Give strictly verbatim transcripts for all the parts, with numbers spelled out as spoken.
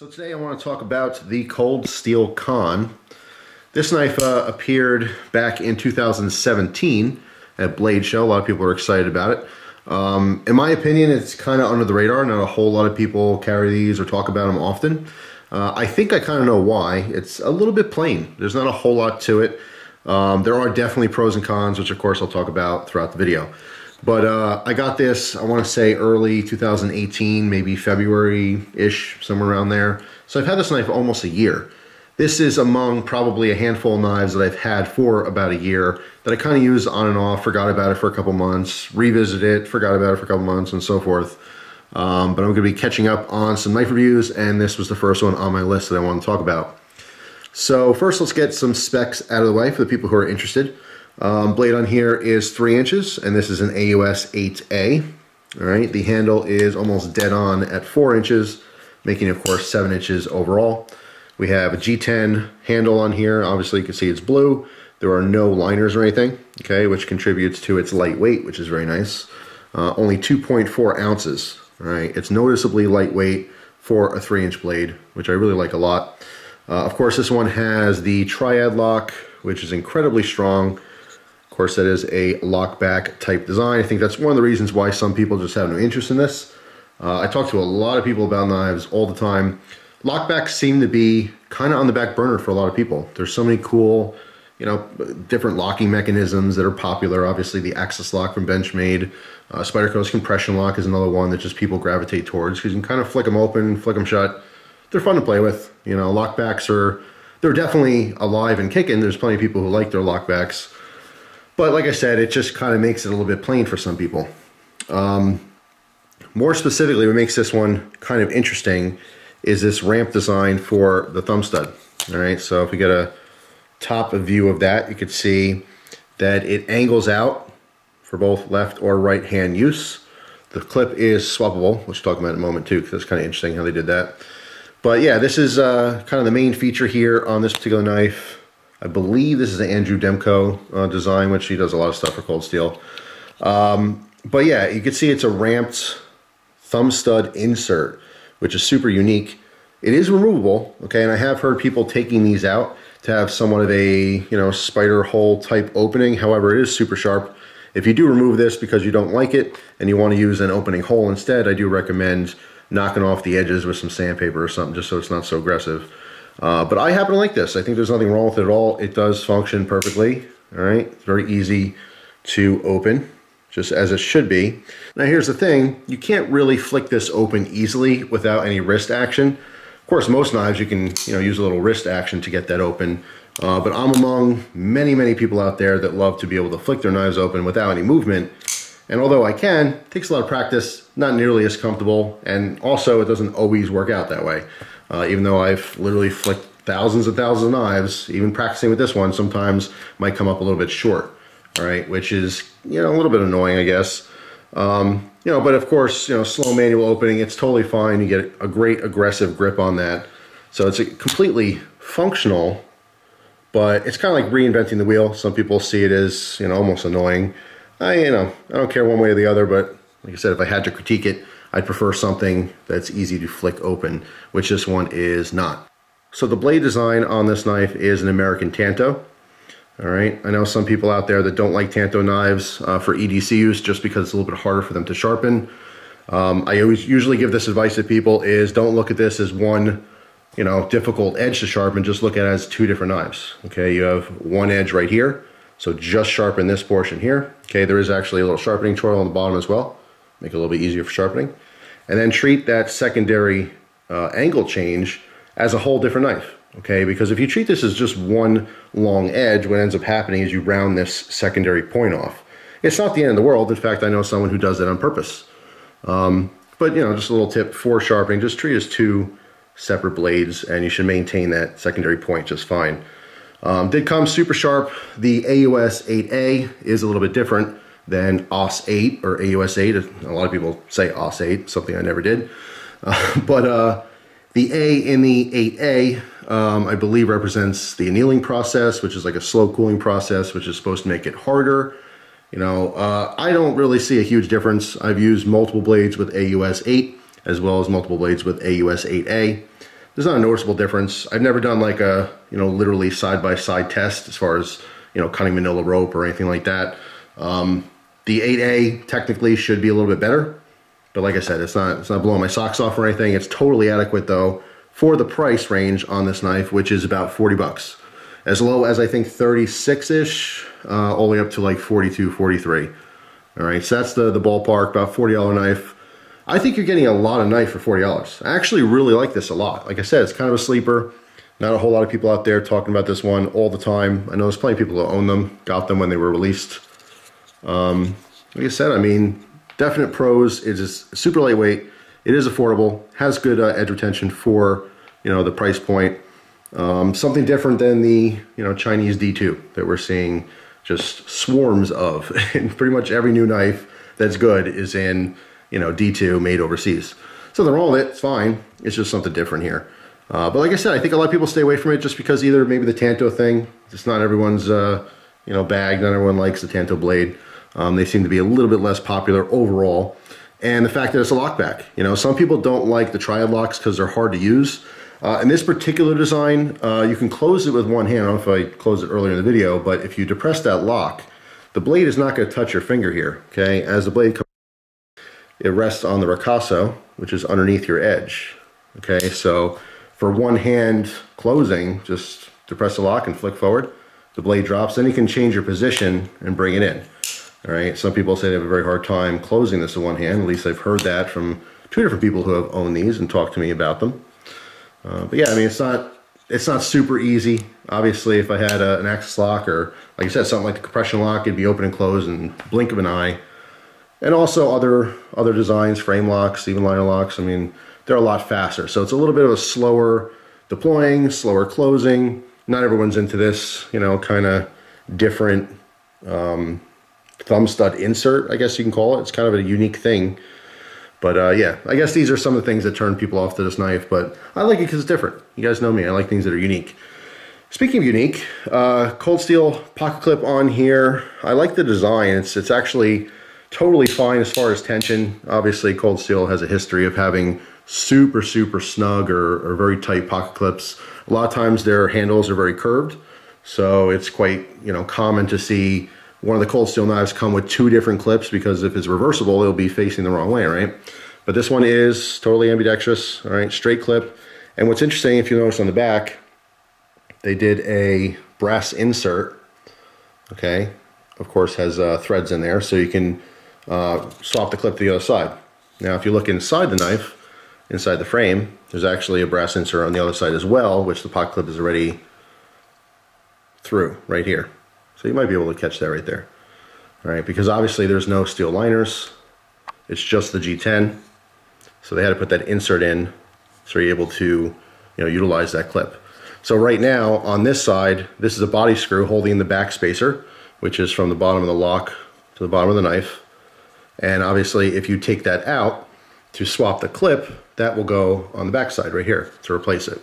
So today I want to talk about the Cold Steel Khan. This knife uh, appeared back in two thousand seventeen at Blade Show. A lot of people are excited about it. Um, in my opinion, it's kind of under the radar. Not a whole lot of people carry these or talk about them often. Uh, I think I kind of know why. It's a little bit plain. There's not a whole lot to it. Um, there are definitely pros and cons, which of course I'll talk about throughout the video. But uh, I got this, I want to say early two thousand eighteen, maybe February-ish, somewhere around there. So I've had this knife for almost a year. This is among probably a handful of knives that I've had for about a year that I kind of used on and off, forgot about it for a couple months, revisited it, forgot about it for a couple months, and so forth. Um, but I'm going to be catching up on some knife reviews, and this was the first one on my list that I want to talk about. So first, let's get some specs out of the way for the people who are interested. Um, blade on here is three inches, and this is an A U S eight A. All right, the handle is almost dead on at four inches, making it, of course, seven inches overall. We have a G ten handle on here. Obviously, you can see it's blue. There are no liners or anything, okay, which contributes to its lightweight, which is very nice. Uh, only two point four ounces, all right. It's noticeably lightweight for a three inch blade, which I really like a lot. Uh, of course, this one has the triad lock, which is incredibly strong. Of course, that is a lockback type design. I think that's one of the reasons why some people just have no interest in this. Uh, I talk to a lot of people about knives all the time. Lockbacks seem to be kind of on the back burner for a lot of people. There's so many cool, you know, different locking mechanisms that are popular. Obviously, the Axis Lock from Benchmade. Uh, Spyderco's Compression Lock is another one that just people gravitate towards because you can kind of flick them open, flick them shut. They're fun to play with. You know, lockbacks are, they're definitely alive and kicking. There's plenty of people who like their lockbacks. But like I said, it just kind of makes it a little bit plain for some people. Um, more specifically, what makes this one kind of interesting is this ramp design for the thumb stud. All right, so if we get a top view of that, you could see that it angles out for both left or right hand use. The clip is swappable, which we'll talk about in a moment too, because it's kind of interesting how they did that. But yeah, this is uh, kind of the main feature here on this particular knife. I believe this is an Andrew Demko uh, design, which he does a lot of stuff for Cold Steel. Um, but yeah, you can see it's a ramped thumb stud insert, which is super unique. It is removable, okay, and I have heard people taking these out to have somewhat of a, you know, spider hole type opening. However, it is super sharp. If you do remove this because you don't like it and you want to use an opening hole instead, I do recommend knocking off the edges with some sandpaper or something just so it's not so aggressive. Uh, but I happen to like this. I think there's nothing wrong with it at all. It does function perfectly, all right? It's very easy to open, just as it should be. Now here's the thing, you can't really flick this open easily without any wrist action. Of course, most knives you can, you know, use a little wrist action to get that open, uh, but I'm among many, many people out there that love to be able to flick their knives open without any movement. And although I can, it takes a lot of practice, not nearly as comfortable, and also it doesn't always work out that way. Uh, even though I've literally flicked thousands and thousands of knives, even practicing with this one, sometimes might come up a little bit short, all right, which is, you know, a little bit annoying, I guess. Um, you know, but of course, you know, slow manual opening, it's totally fine. You get a great aggressive grip on that. So it's a completely functional, but it's kind of like reinventing the wheel. Some people see it as, you know, almost annoying. I, you know, I don't care one way or the other, but like I said, if I had to critique it, I'd prefer something that's easy to flick open, which this one is not. So the blade design on this knife is an American Tanto. All right, I know some people out there that don't like Tanto knives uh, for E D C use just because it's a little bit harder for them to sharpen. Um, I always usually give this advice to people is don't look at this as one, you know, difficult edge to sharpen, just look at it as two different knives. Okay, you have one edge right here. So just sharpen this portion here. Okay, there is actually a little sharpening tool on the bottom as well. Make it a little bit easier for sharpening. And then treat that secondary uh, angle change as a whole different knife, okay? Because if you treat this as just one long edge, what ends up happening is you round this secondary point off. It's not the end of the world. In fact, I know someone who does that on purpose. Um, but, you know, just a little tip for sharpening, just treat it as two separate blades, and you should maintain that secondary point just fine. Um, did come super sharp. The A U S eight A is a little bit different than A U S eight or A U S eight. A lot of people say A U S eight, something I never did. Uh, but uh, the A in the eight A, um, I believe, represents the annealing process, which is like a slow cooling process, which is supposed to make it harder. You know, uh, I don't really see a huge difference. I've used multiple blades with A U S eight as well as multiple blades with A U S eight A. there's not a noticeable difference. I've never done like a, you know, literally side-by-side test as far as, you know, cutting manila rope or anything like that. Um, the eight A technically should be a little bit better, but like I said, it's not, it's not blowing my socks off or anything. It's totally adequate though for the price range on this knife, which is about forty bucks. As low as I think thirty-six-ish, uh, all the way up to like forty-two, forty-three. All right, so that's the, the ballpark, about forty dollar knife. I think you're getting a lot of knife for forty dollars. I actually really like this a lot. Like I said, it's kind of a sleeper. Not a whole lot of people out there talking about this one all the time. I know there's plenty of people who own them, got them when they were released. Um, like I said, I mean, definite pros. It is super lightweight. It is affordable. Has good uh, edge retention for, you know, the price point. Um, something different than the, you know, Chinese D two that we're seeing just swarms of. And pretty much every new knife that's good is in, you know, D two made overseas. So they're all it, it's fine. It's just something different here. Uh, but like I said, I think a lot of people stay away from it just because either maybe the Tanto thing, it's not everyone's, uh, you know, bag, not everyone likes the Tanto blade. Um, they seem to be a little bit less popular overall. And the fact that it's a lockback. You know, some people don't like the triad locks because they're hard to use. Uh, in this particular design, uh, you can close it with one hand. I don't know if I closed it earlier in the video, but if you depress that lock, the blade is not going to touch your finger here, okay? As the blade comes, it rests on the ricasso, which is underneath your edge, okay? So for one hand closing, just depress the lock and flick forward. The blade drops, then you can change your position and bring it in, all right? Some people say they have a very hard time closing this with one hand. At least I've heard that from two different people who have owned these and talked to me about them. Uh, but yeah, I mean, it's not it's not super easy. Obviously, if I had a, an Axis lock or, like I said, something like the compression lock, it'd be open and closed in the blink of an eye. And also other other designs, frame locks, even liner locks. I mean, they're a lot faster. So it's a little bit of a slower deploying, slower closing. Not everyone's into this, you know, kind of different um, thumb stud insert, I guess you can call it. It's kind of a unique thing. But uh, yeah, I guess these are some of the things that turn people off to this knife, but I like it because it's different. You guys know me, I like things that are unique. Speaking of unique, uh, Cold Steel pocket clip on here. I like the design. It's, it's actually totally fine as far as tension. Obviously, Cold Steel has a history of having super, super snug or, or very tight pocket clips. A lot of times their handles are very curved, so it's quite, you know, common to see one of the Cold Steel knives come with two different clips because if it's reversible, it'll be facing the wrong way, right? But this one is totally ambidextrous, all right, straight clip. And what's interesting, if you notice on the back, they did a brass insert, okay? Of course, has uh, threads in there, so you can uh, swap the clip to the other side. Now, if you look inside the knife, inside the frame, there's actually a brass insert on the other side as well, which the pocket clip is already through right here. So you might be able to catch that right there, all right? Because obviously there's no steel liners. It's just the G ten. So they had to put that insert in so you're able to, you know, utilize that clip. So right now on this side, this is a body screw holding the back spacer, which is from the bottom of the lock to the bottom of the knife. And obviously if you take that out to swap the clip, that will go on the back side right here to replace it.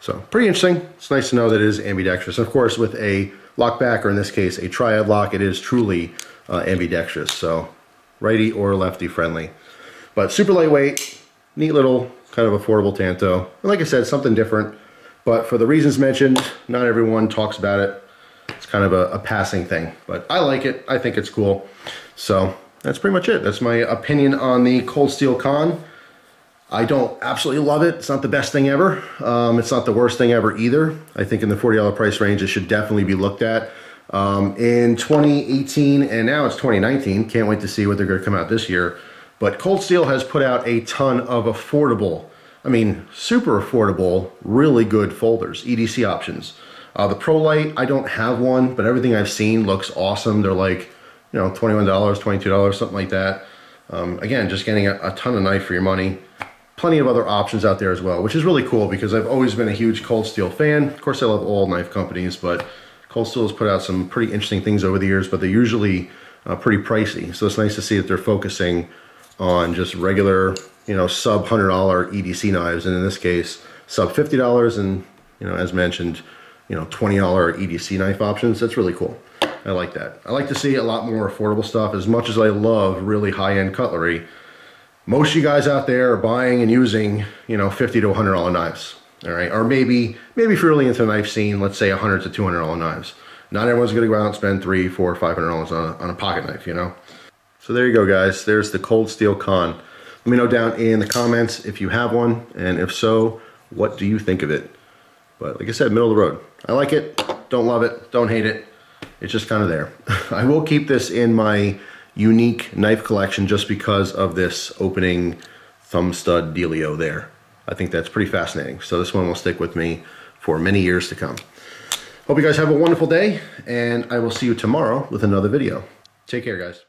So pretty interesting. It's nice to know that it is ambidextrous. Of course, with a lockback, or in this case, a triad lock, it is truly uh, ambidextrous. So righty or lefty friendly, but super lightweight, neat little kind of affordable Tanto. And like I said, something different, but for the reasons mentioned, not everyone talks about it. It's kind of a, a passing thing, but I like it. I think it's cool. So that's pretty much it. That's my opinion on the Cold Steel Khan. I don't absolutely love it. It's not the best thing ever. Um, it's not the worst thing ever either. I think in the forty dollar price range, it should definitely be looked at. Um, in twenty eighteen, and now it's twenty nineteen, can't wait to see what they're gonna come out this year. But Cold Steel has put out a ton of affordable, I mean, super affordable, really good folders, E D C options. Uh, the ProLite, I don't have one, but everything I've seen looks awesome. They're like, you know, twenty-one dollars, twenty-two dollars, something like that. Um, again, just getting a, a ton of knife for your money. Plenty of other options out there as well, which is really cool because I've always been a huge Cold Steel fan. Of course, I love all knife companies, but Cold Steel has put out some pretty interesting things over the years, but they're usually uh, pretty pricey. So it's nice to see that they're focusing on just regular, you know, sub one hundred dollar E D C knives. And in this case, sub fifty dollars and, you know, as mentioned, you know, twenty dollar E D C knife options. That's really cool. I like that. I like to see a lot more affordable stuff. As much as I love really high-end cutlery, most of you guys out there are buying and using, you know, fifty to one hundred dollar knives. all right? Or maybe, maybe if you're really into the knife scene, let's say one hundred to two hundred dollar knives. Not everyone's gonna go out and spend three, four, five hundred dollars on, on a pocket knife, you know? So there you go, guys. There's the Cold Steel Khan. Let me know down in the comments if you have one, and if so, what do you think of it? But like I said, middle of the road. I like it, don't love it, don't hate it. It's just kind of there. I will keep this in my unique knife collection just because of this opening thumb stud dealio there. I think that's pretty fascinating. So this one will stick with me for many years to come. Hope you guys have a wonderful day, and I will see you tomorrow with another video. Take care, guys.